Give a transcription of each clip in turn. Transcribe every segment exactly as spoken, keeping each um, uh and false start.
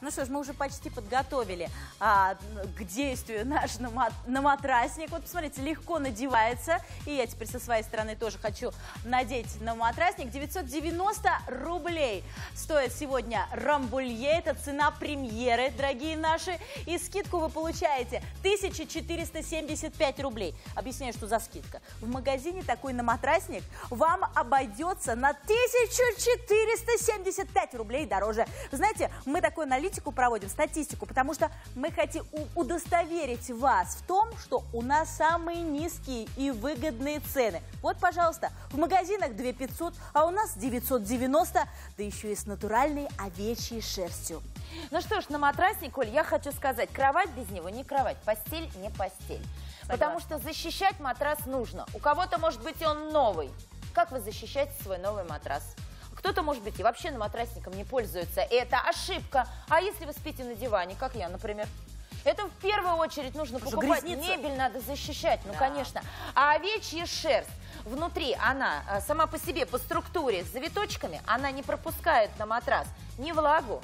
Ну что ж, мы уже почти подготовили а, к действию наш наматрасник. Вот посмотрите, легко надевается. И я теперь со своей стороны тоже хочу надеть наматрасник. девятьсот девяносто рублей стоит сегодня Рамбулье. Это цена премьеры, дорогие наши. И скидку вы получаете тысяча четыреста семьдесят пять рублей. Объясняю, что за скидка. В магазине такой наматрасник вам обойдется на тысячу четыреста семьдесят пять рублей дороже. Знаете, мы такой наличие проводим, статистику, потому что мы хотим удостоверить вас в том, что у нас самые низкие и выгодные цены. Вот, пожалуйста, в магазинах две тысячи пятьсот, а у нас девятьсот девяносто, да еще и с натуральной овечьей шерстью. Ну что ж, на матрас, Николь, я хочу сказать, кровать без него не кровать, постель не постель. Согласна. Потому что защищать матрас нужно. У кого-то, может быть, он новый. Как вы защищаете свой новый матрас? Кто-то, может быть, и вообще на матрасником не пользуется. Это ошибка. А если вы спите на диване, как я, например? Это в первую очередь нужно покупать. Мебель надо защищать, ну, да, конечно. А овечья шерсть, внутри она сама по себе, по структуре, с завиточками, она не пропускает на матрас ни влагу,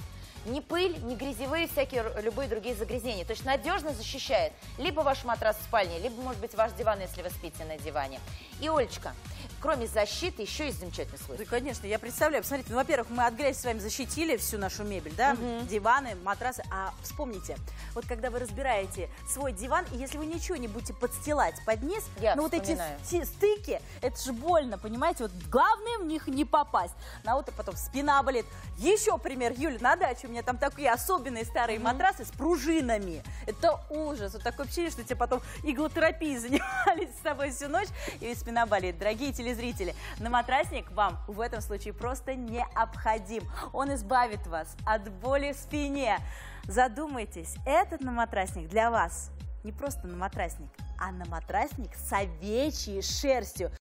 ни пыль, ни грязевые всякие любые другие загрязнения. То есть надежно защищает либо ваш матрас в спальне, либо, может быть, ваш диван, если вы спите на диване. И, Олечка, кроме защиты, еще есть замечательный свойство. Да, конечно, я представляю. Посмотрите, ну, во-первых, мы от грязи с вами защитили всю нашу мебель, да, угу, диваны, матрасы. А вспомните, вот когда вы разбираете свой диван, и если вы ничего не будете подстилать под низ, я ну вспоминаю. Вот эти стыки, это же больно, понимаете? Вот главное в них не попасть. На утро потом спина болит. Еще пример, Юля, на даче. У меня там такие особенные старые mm-hmm. матрасы с пружинами. Это ужас. Вот такое ощущение, что тебе потом иглотерапией занимались с тобой всю ночь, и спина болит. Дорогие телезрители, наматрасник вам в этом случае просто необходим. Он избавит вас от боли в спине. Задумайтесь, этот наматрасник для вас не просто наматрасник, а наматрасник с овечьей шерстью.